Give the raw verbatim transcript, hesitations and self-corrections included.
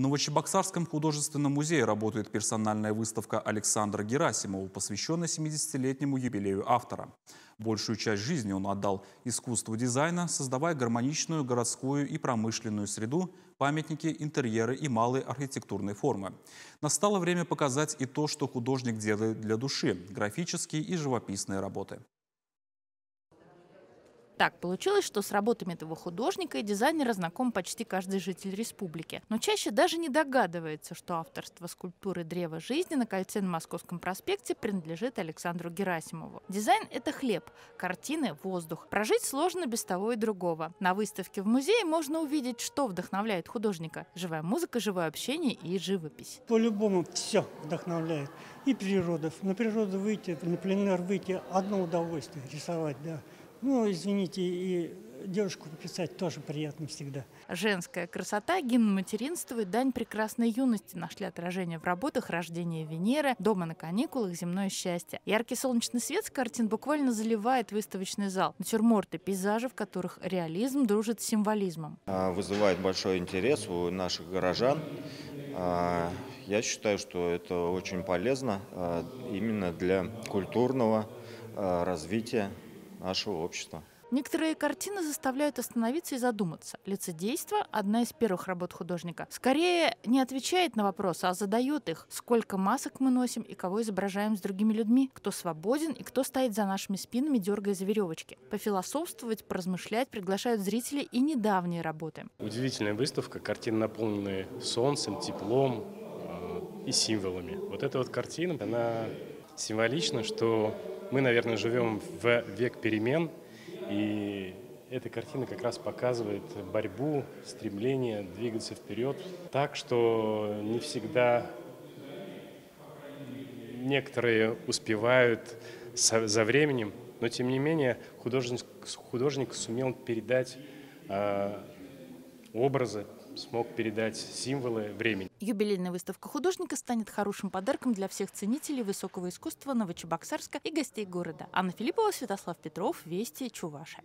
В Новочебоксарском художественном музее работает персональная выставка Александра Герасимова, посвященная семидесятилетнему юбилею автора. Большую часть жизни он отдал искусству дизайна, создавая гармоничную городскую и промышленную среду, памятники, интерьеры и малые архитектурные формы. Настало время показать и то, что художник делает для души – графические и живописные работы. Так получилось, что с работами этого художника и дизайнера знаком почти каждый житель республики. Но чаще даже не догадывается, что авторство скульптуры «Древо жизни» на кольце на Московском проспекте принадлежит Александру Герасимову. Дизайн – это хлеб, картины – воздух. Прожить сложно без того и другого. На выставке в музее можно увидеть, что вдохновляет художника. Живая музыка, живое общение и живопись. По-любому все вдохновляет. И природа. На природу выйти, на пленэр выйти – одно удовольствие рисовать, да. Ну, извините, и девушку писать тоже приятно всегда. Женская красота, гимн материнства и дань прекрасной юности нашли отражение в работах «Рождение Венеры», «Дома на каникулах», «Земное счастье». Яркий солнечный свет с картин буквально заливает выставочный зал. Натюрморты, пейзажи, в которых реализм дружит с символизмом. Вызывает большой интерес у наших горожан. Я считаю, что это очень полезно именно для культурного развития нашего общества. Некоторые картины заставляют остановиться и задуматься. «Лицедейство» – одна из первых работ художника. Скорее, не отвечает на вопросы, а задает их. Сколько масок мы носим и кого изображаем с другими людьми? Кто свободен и кто стоит за нашими спинами, дергая за веревочки? Пофилософствовать, поразмышлять приглашают зрители и недавние работы. Удивительная выставка. Картины наполнены солнцем, теплом и символами. Вот эта вот картина, она символична, что мы, наверное, живем в век перемен, и эта картина как раз показывает борьбу, стремление двигаться вперед. Так что не всегда некоторые успевают за временем, но тем не менее художник, художник сумел передать э, образы, смог передать символы времени. Юбилейная выставка художника станет хорошим подарком для всех ценителей высокого искусства Новочебоксарска и гостей города. Анна Филиппова, Святослав Петров, Вести, Чувашия.